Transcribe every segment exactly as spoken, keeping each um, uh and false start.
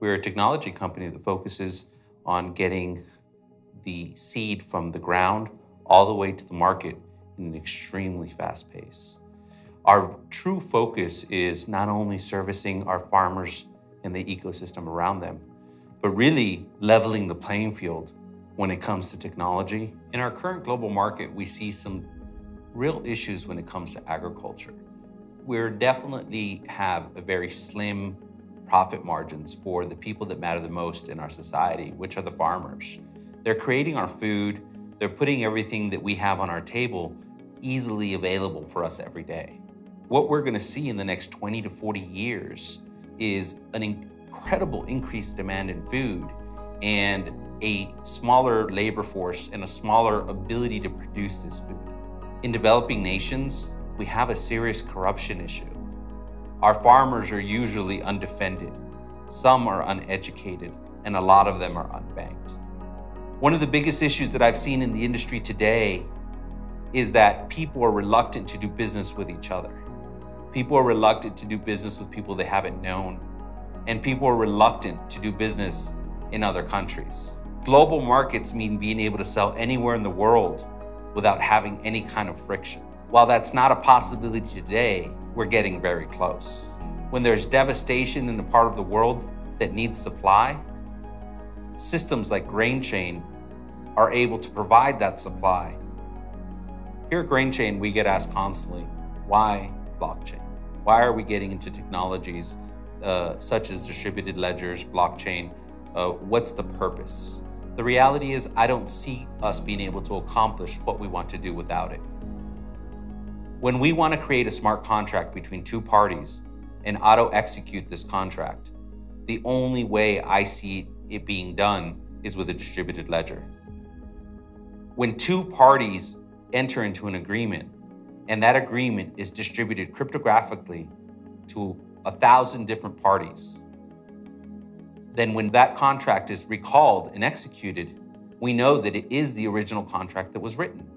We're a technology company that focuses on getting the seed from the ground all the way to the market in an extremely fast pace. Our true focus is not only servicing our farmers and the ecosystem around them, but really leveling the playing field when it comes to technology. In our current global market, we see some real issues when it comes to agriculture. We definitely have a very slim profit margins for the people that matter the most in our society, which are the farmers. They're creating our food, they're putting everything that we have on our table easily available for us every day. What we're gonna see in the next twenty to forty years is an incredible increased demand in food and a smaller labor force and a smaller ability to produce this food. In developing nations, we have a serious corruption issue. Our farmers are usually undefended. Some are uneducated, and a lot of them are unbanked. One of the biggest issues that I've seen in the industry today is that people are reluctant to do business with each other. People are reluctant to do business with people they haven't known, and people are reluctant to do business in other countries. Global markets mean being able to sell anywhere in the world without having any kind of friction. While that's not a possibility today, we're getting very close. When there's devastation in a part of the world that needs supply, systems like GrainChain are able to provide that supply. Here at GrainChain, we get asked constantly, why blockchain? Why are we getting into technologies uh, such as distributed ledgers, blockchain? Uh, what's the purpose? The reality is, I don't see us being able to accomplish what we want to do without it. When we want to create a smart contract between two parties and auto-execute this contract, the only way I see it being done is with a distributed ledger. When two parties enter into an agreement, and that agreement is distributed cryptographically to a thousand different parties, then when that contract is recalled and executed, we know that it is the original contract that was written.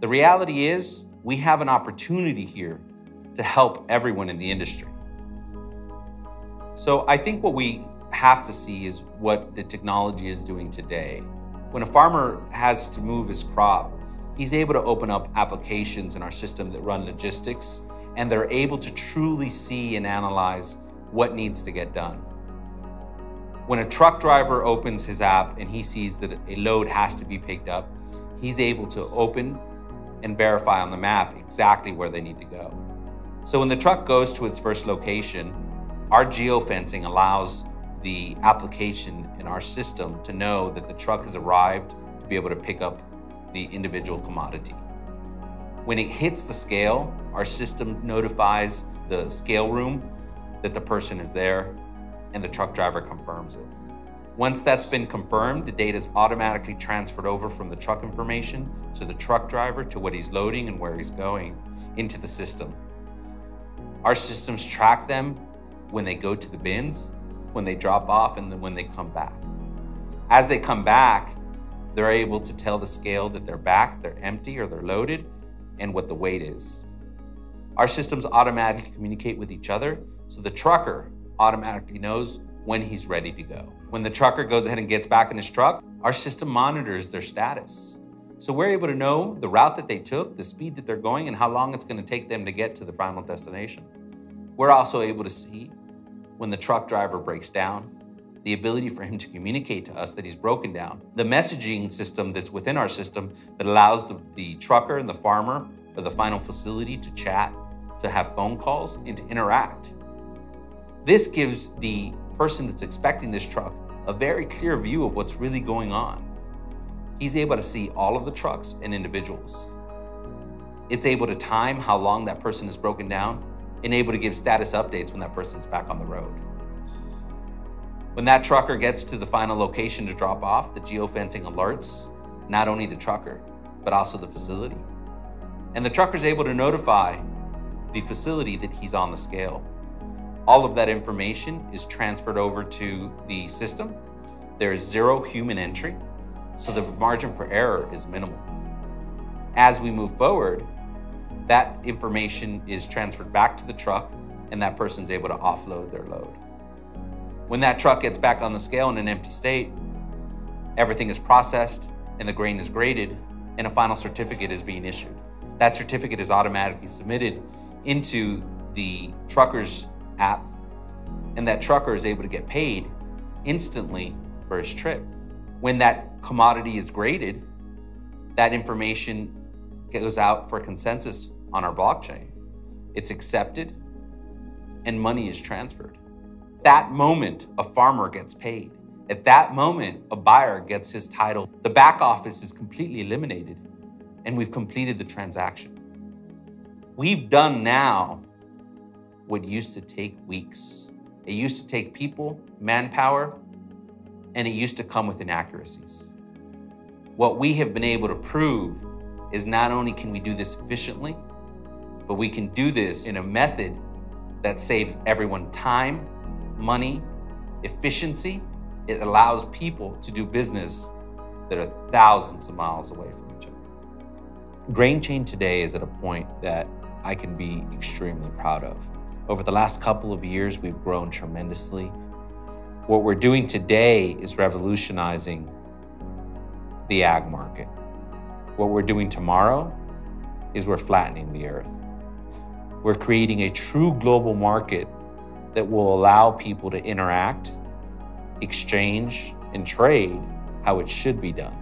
The reality is, we have an opportunity here to help everyone in the industry. So I think what we have to see is what the technology is doing today. When a farmer has to move his crop, he's able to open up applications in our system that run logistics, and they're able to truly see and analyze what needs to get done. When a truck driver opens his app and he sees that a load has to be picked up, he's able to open and verify on the map exactly where they need to go. So when the truck goes to its first location, our geofencing allows the application in our system to know that the truck has arrived to be able to pick up the individual commodity. When it hits the scale, our system notifies the scale room that the person is there, and the truck driver confirms it. Once that's been confirmed, the data is automatically transferred over from the truck information to the truck driver, to what he's loading and where he's going, into the system. Our systems track them when they go to the bins, when they drop off, and then when they come back. As they come back, they're able to tell the scale that they're back, they're empty, or they're loaded, and what the weight is. Our systems automatically communicate with each other, so the trucker automatically knows when he's ready to go. When the trucker goes ahead and gets back in his truck, our system monitors their status. So we're able to know the route that they took, the speed that they're going, and how long it's gonna take them to get to the final destination. We're also able to see when the truck driver breaks down, the ability for him to communicate to us that he's broken down. The messaging system that's within our system that allows the, the trucker and the farmer or the final facility to chat, to have phone calls, and to interact. This gives the person that's expecting this truck a very clear view of what's really going on. He's able to see all of the trucks and individuals. It's able to time how long that person is broken down and able to give status updates when that person's back on the road. When that trucker gets to the final location to drop off, the geofencing alerts not only the trucker, but also the facility. And the trucker's able to notify the facility that he's on the scale. All of that information is transferred over to the system. There is zero human entry, so the margin for error is minimal. As we move forward, that information is transferred back to the truck, and that person's able to offload their load. When that truck gets back on the scale in an empty state, everything is processed and the grain is graded and a final certificate is being issued. That certificate is automatically submitted into the trucker's app, and that trucker is able to get paid instantly for his trip. When that commodity is graded, that information goes out for consensus on our blockchain. It's accepted and money is transferred. At that moment, a farmer gets paid. At that moment, a buyer gets his title. The back office is completely eliminated and we've completed the transaction. We've done now what used to take weeks. It used to take people, manpower, and it used to come with inaccuracies. What we have been able to prove is not only can we do this efficiently, but we can do this in a method that saves everyone time, money, efficiency. It allows people to do business that are thousands of miles away from each other. GrainChain today is at a point that I can be extremely proud of. Over the last couple of years, we've grown tremendously. What we're doing today is revolutionizing the ag market. What we're doing tomorrow is we're flattening the earth. We're creating a true global market that will allow people to interact, exchange, and trade how it should be done.